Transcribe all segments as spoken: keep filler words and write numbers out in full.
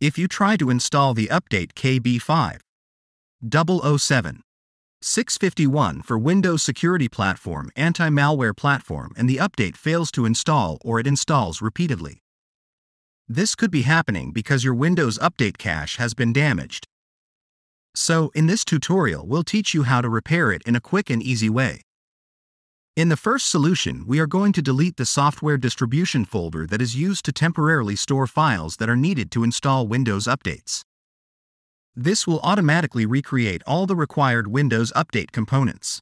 If you try to install the update K B five zero zero seven six five one for Windows Security Platform Anti-Malware Platform and the update fails to install or it installs repeatedly. This could be happening because your Windows update cache has been damaged. So, in this tutorial we'll teach you how to repair it in a quick and easy way. In the first solution, we are going to delete the software distribution folder that is used to temporarily store files that are needed to install Windows updates. This will automatically recreate all the required Windows update components.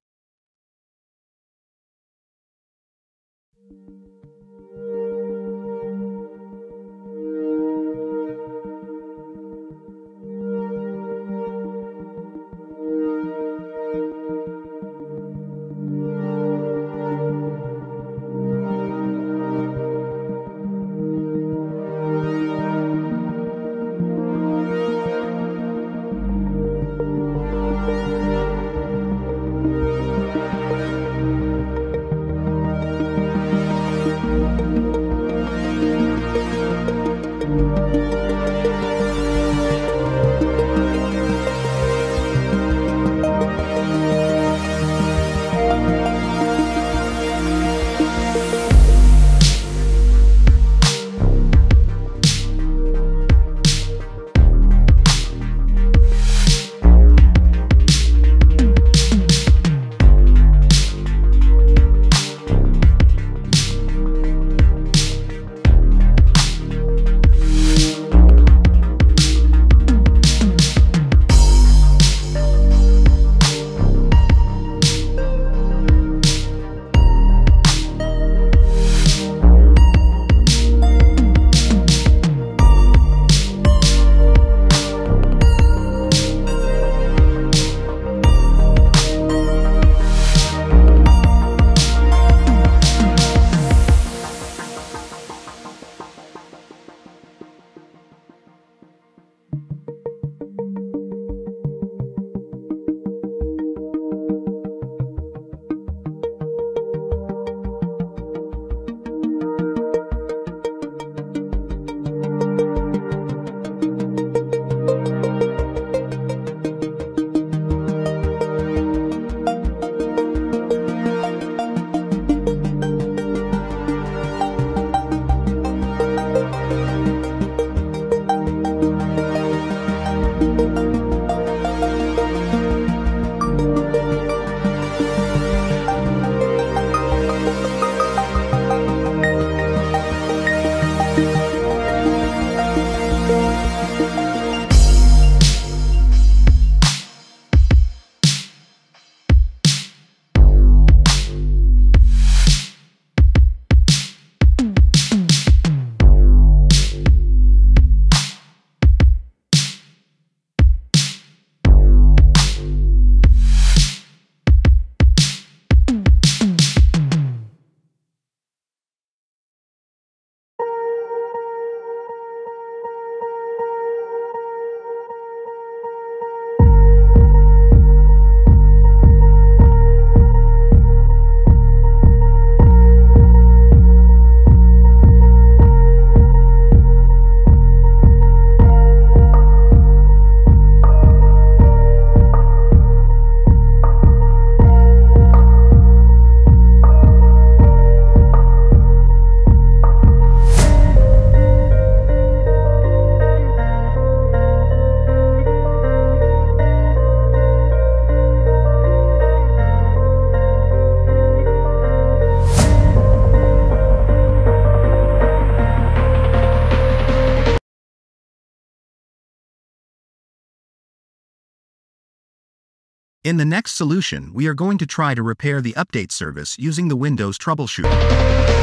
In the next solution, we are going to try to repair the update service using the Windows troubleshooter.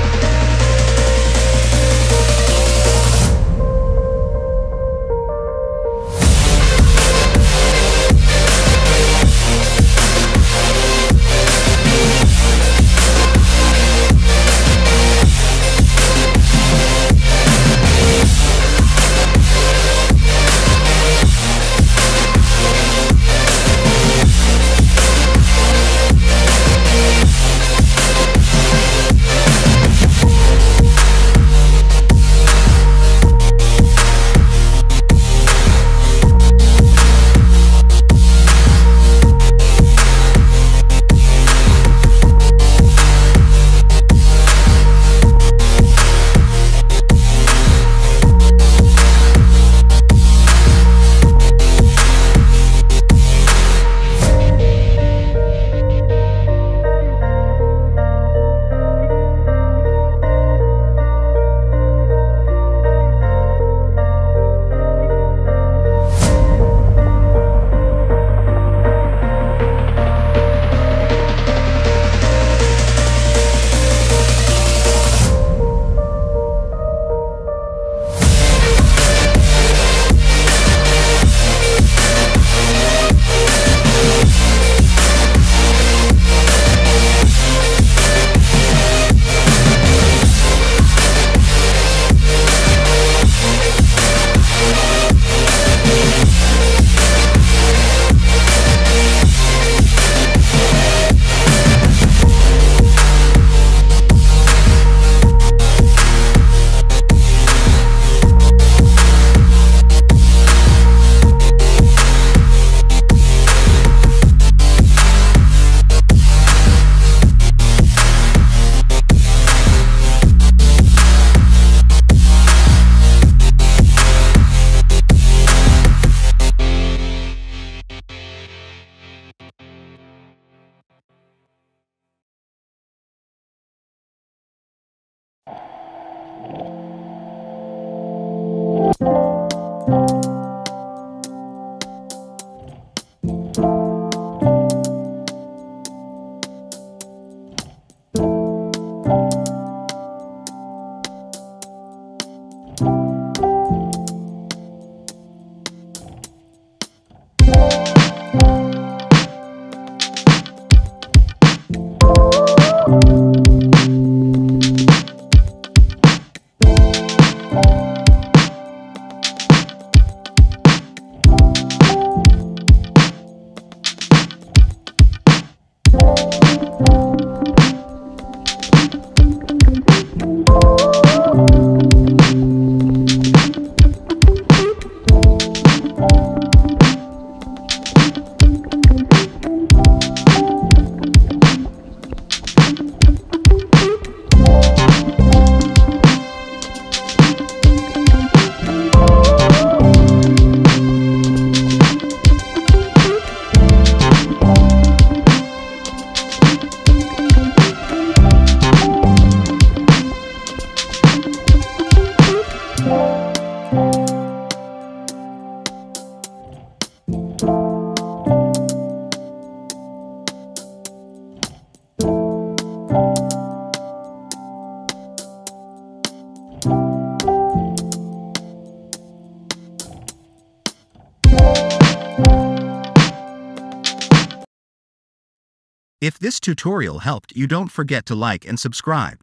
If this tutorial helped you, don't forget to like and subscribe.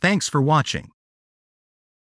Thanks for watching.